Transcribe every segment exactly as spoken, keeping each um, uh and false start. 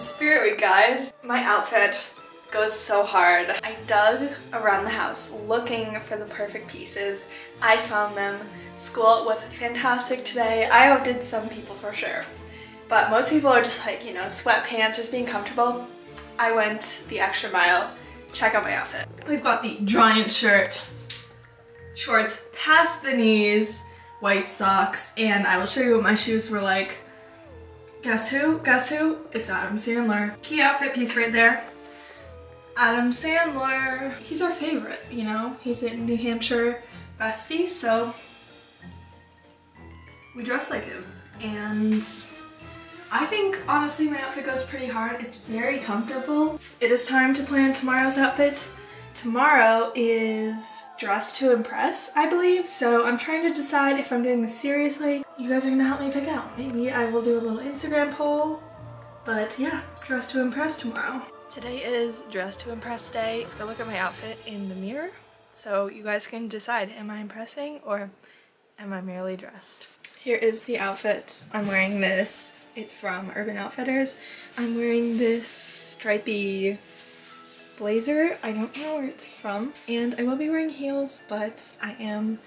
It's Spirit Week, guys. My outfit goes so hard. I dug around the house looking for the perfect pieces. I found them. School was fantastic today. I outdid some people for sure. But most people are just like, you know, sweatpants, just being comfortable. I went the extra mile. Check out my outfit. We've got the giant shirt, shorts past the knees, white socks, and I will show you what my shoes were like. Guess who? Guess who? It's Adam Sandler. Key outfit piece right there. Adam Sandler. He's our favorite, you know? He's a New Hampshire bestie, so we dress like him. And I think, honestly, my outfit goes pretty hard. It's very comfortable. It is time to plan tomorrow's outfit. Tomorrow is Dress to Impress, I believe, so I'm trying to decide if I'm doing this seriously. You guys are gonna help me pick out. Maybe I will do a little Instagram poll, but yeah, Dress to Impress tomorrow. Today is Dress to Impress day. Let's go look at my outfit in the mirror so you guys can decide, am I impressing or am I merely dressed? Here is the outfit. I'm wearing this. It's from Urban Outfitters. I'm wearing this stripy blazer. I don't know where it's from. And I will be wearing heels, but I am,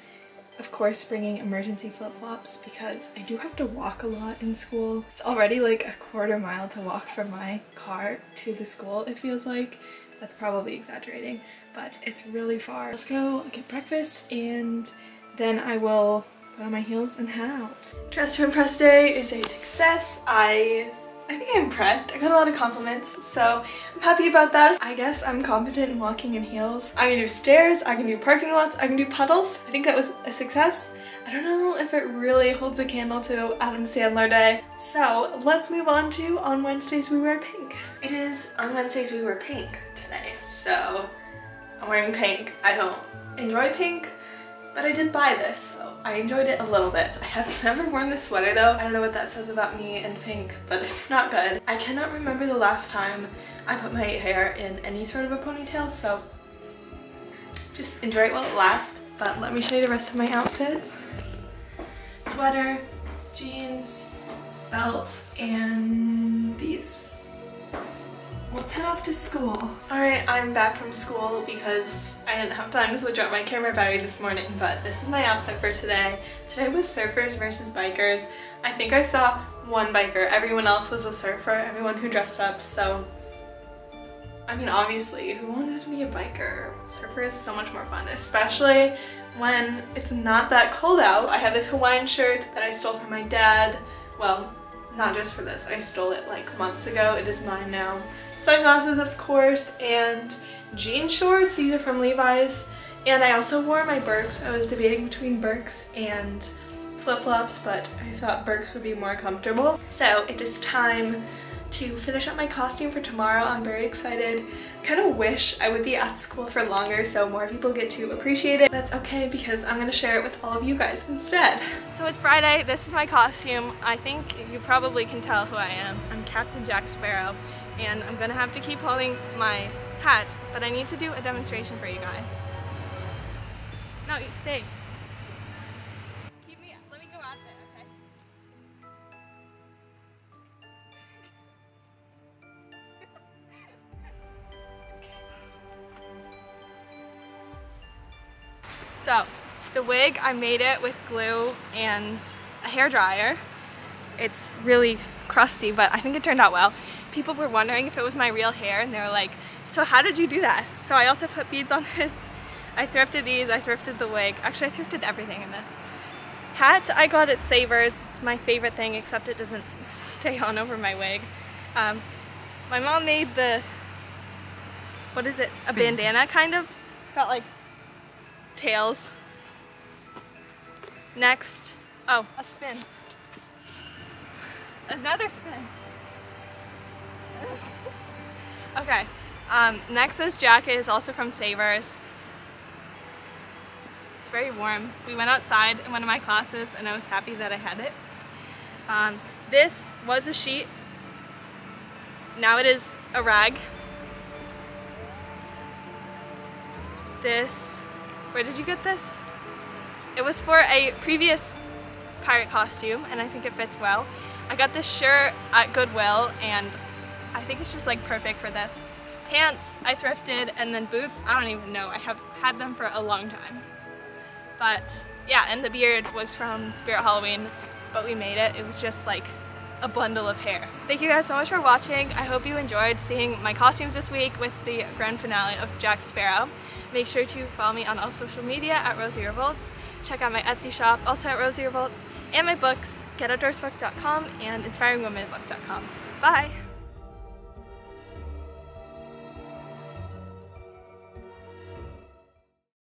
of course, bringing emergency flip-flops because I do have to walk a lot in school. It's already like a quarter mile to walk from my car to the school, it feels like. That's probably exaggerating, but it's really far. Let's go get breakfast and then I will put on my heels and head out. Dress to Impress day is a success. I I think I'm impressed. I got a lot of compliments, so I'm happy about that. I guess I'm confident in walking in heels. I can do stairs, I can do parking lots, I can do puddles. I think that was a success. I don't know if it really holds a candle to Adam Sandler Day. So let's move on to On Wednesdays We Wear Pink. It is On Wednesdays We Wear Pink today, so I'm wearing pink. I don't enjoy pink, but I did buy this, so I enjoyed it a little bit. I have never worn this sweater though. I don't know what that says about me and pink, but it's not good. I cannot remember the last time I put my hair in any sort of a ponytail, so just enjoy it while it lasts. But let me show you the rest of my outfits. Sweater, jeans, belt, and these. Let's head off to school. Alright, I'm back from school because I didn't have time to switch out my camera battery this morning, but this is my outfit for today. Today was surfers versus bikers. I think I saw one biker. Everyone else was a surfer, everyone who dressed up, so I mean, obviously, who wanted to be a biker? Surfer is so much more fun, especially when it's not that cold out. I have this Hawaiian shirt that I stole from my dad. Well, not just for this, I stole it like months ago. It is mine now. Sunglasses, of course, and jean shorts. These are from Levi's. And I also wore my Birks. I was debating between Birks and flip-flops, but I thought Birks would be more comfortable. So it is time to finish up my costume for tomorrow. I'm very excited. I kind of wish I would be at school for longer so more people get to appreciate it. That's okay because I'm gonna share it with all of you guys instead. So it's Friday, this is my costume. I think you probably can tell who I am. I'm Captain Jack Sparrow and I'm gonna have to keep holding my hat, but I need to do a demonstration for you guys. No, you stay. So, the wig, I made it with glue and a hairdryer. It's really crusty, but I think it turned out well. People were wondering if it was my real hair, and they were like, so how did you do that? So I also put beads on it. I thrifted these, I thrifted the wig. Actually, I thrifted everything in this. Hat, I got at Savers. It's my favorite thing, except it doesn't stay on over my wig. Um, my mom made the, what is it, a bandana, kind of? It's got like tails. Next, oh, a spin. Another spin. Okay, um, next this jacket is also from Savers. It's very warm. We went outside in one of my classes and I was happy that I had it. Um, this was a sheet. Now it is a rag. This Where did you get this? It was for a previous pirate costume and I think it fits well. I got this shirt at Goodwill and I think it's just like perfect for this. Pants I thrifted, and then boots, I don't even know. I have had them for a long time. But yeah, and the beard was from Spirit Halloween, but we made it. It was just like a bundle of hair. Thank you guys so much for watching. I hope you enjoyed seeing my costumes this week with the grand finale of Jack Sparrow. Make sure to follow me on all social media at Rosie Revolts. Check out my Etsy shop, also at Rosie Revolts, and my books, get outdoors book dot com and inspiring women book dot com. Bye!